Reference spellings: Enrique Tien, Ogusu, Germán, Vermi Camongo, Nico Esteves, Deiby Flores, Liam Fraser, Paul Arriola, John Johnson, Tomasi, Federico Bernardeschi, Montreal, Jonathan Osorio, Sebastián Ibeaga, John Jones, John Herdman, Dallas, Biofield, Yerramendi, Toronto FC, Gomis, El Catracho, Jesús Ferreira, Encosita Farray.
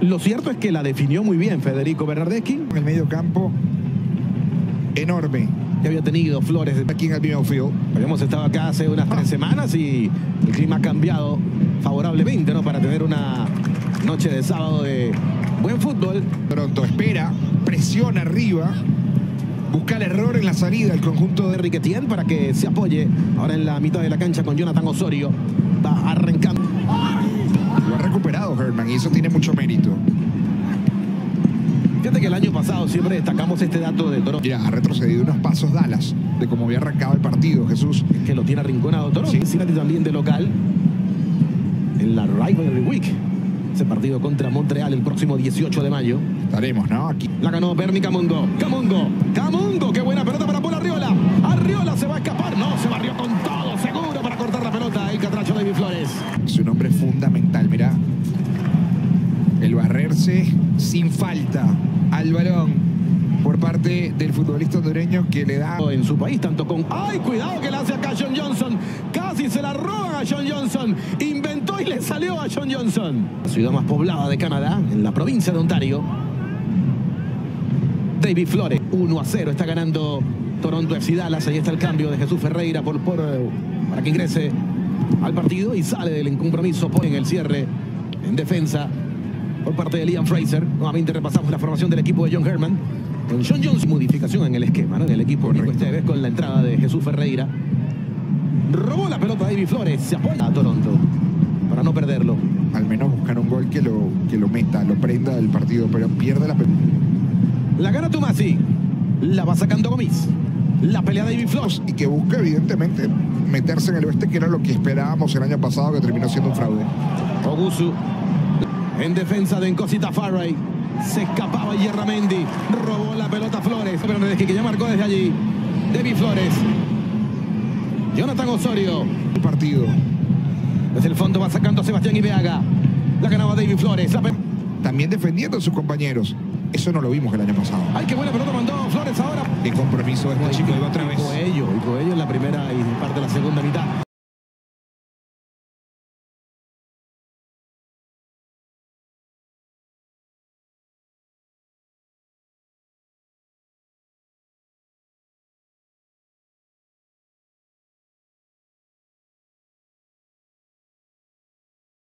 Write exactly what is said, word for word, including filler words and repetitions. Lo cierto es que la definió muy bien Federico Bernardeschi. En el medio campo, enorme. Ya había tenido Flores aquí en el Biofield. Habíamos estado acá hace unas ah. tres semanas y el clima ha cambiado favorablemente, ¿no? Para tener una noche de sábado de buen fútbol. Toronto espera, presiona arriba, busca el error en la salida el conjunto de Enrique Tien para que se apoye ahora en la mitad de la cancha con Jonathan Osorio. Va arrancando. Lo ha recuperado Germán y eso tiene mucho mérito. Fíjate que el año pasado siempre destacamos este dato de Toronto. Ya ha retrocedido unos pasos Dallas de cómo había arrancado el partido, Jesús. Es que lo tiene arrinconado Toronto. Sí, también de local en la Rivalry Week. Ese partido contra Montreal el próximo dieciocho de mayo. Estaremos, ¿no? Aquí. La ganó Vermi Camongo. Camongo. Camongo. Qué buena pelota para Paul Arriola. Arriola se va a escapar. No, se barrió con todo. Seguro para cortar la pelota. El Catracho Deiby Flores. Su nombre es fundamental, mirá. El barrerse sin falta al balón por parte del futbolista hondureño que le da en su país, tanto con... ¡Ay, cuidado que la hace acá John Johnson! Casi se la roban a John Johnson. Inventó y le salió a John Johnson. La ciudad más poblada de Canadá, en la provincia de Ontario. Deiby Flores, uno a cero. Está ganando Toronto F C Dallas. Ahí está el cambio de Jesús Ferreira por, por, para que ingrese al partido y sale del compromiso en el cierre en defensa por parte de Liam Fraser. Nuevamente repasamos la formación del equipo de John Herdman. Con John Jones, modificación en el esquema, ¿no? En el equipo Nico Esteves con la entrada de Jesús Ferreira. Robó la pelota Deiby Flores, se apoya a Toronto para no perderlo. Al menos buscar un gol que lo, que lo meta, lo prenda del partido, pero pierde la pelota. La gana Tomasi, la va sacando Gomis. La pelea Deiby Flores. Y que busca evidentemente meterse en el oeste, que era lo que esperábamos el año pasado, que terminó siendo un fraude. Ogusu en defensa de Encosita Farray. Se escapaba Yerramendi, robó la pelota Flores, Bernardeschi, que ya marcó desde allí. Deiby Flores, Jonathan Osorio. El partido. Desde el fondo va sacando a Sebastián Ibeaga. La ganaba Deiby Flores. La... También defendiendo a sus compañeros. Eso no lo vimos el año pasado. ¡Ay, qué buena pelota mandó Flores ahora! El compromiso de este chico, y otra vez. El Coello, el Coello en la primera y parte de la segunda mitad.